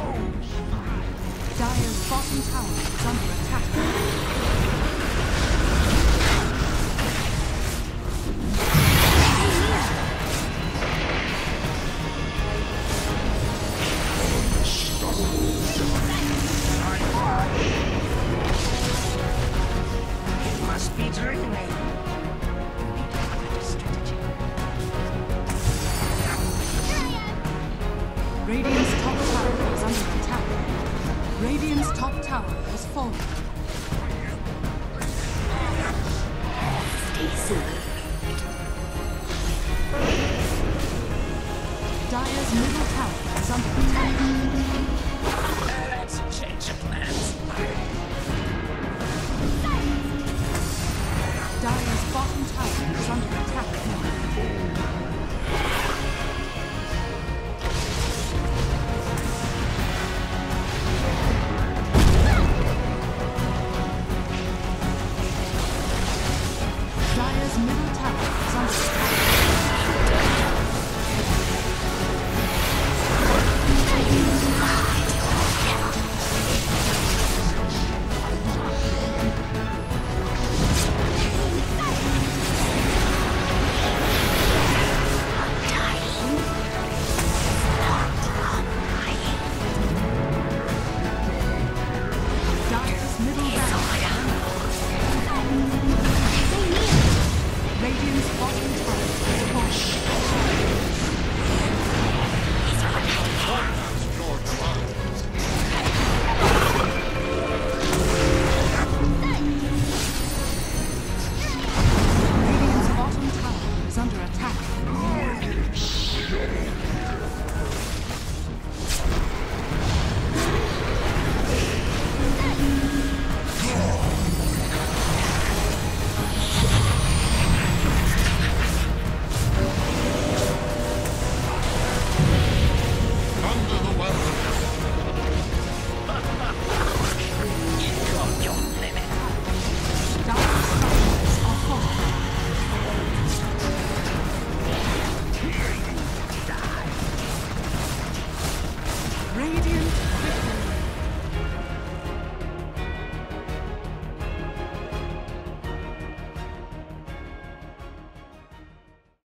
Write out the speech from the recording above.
Dire's bottom tower is under attack. It must be dreaming. Radiant's top tower is under attack. Radiant's top tower has fallen. Stay safe. Dire's middle tower is under attack. Let's change of plans. Dire's bottom tower is under attack now.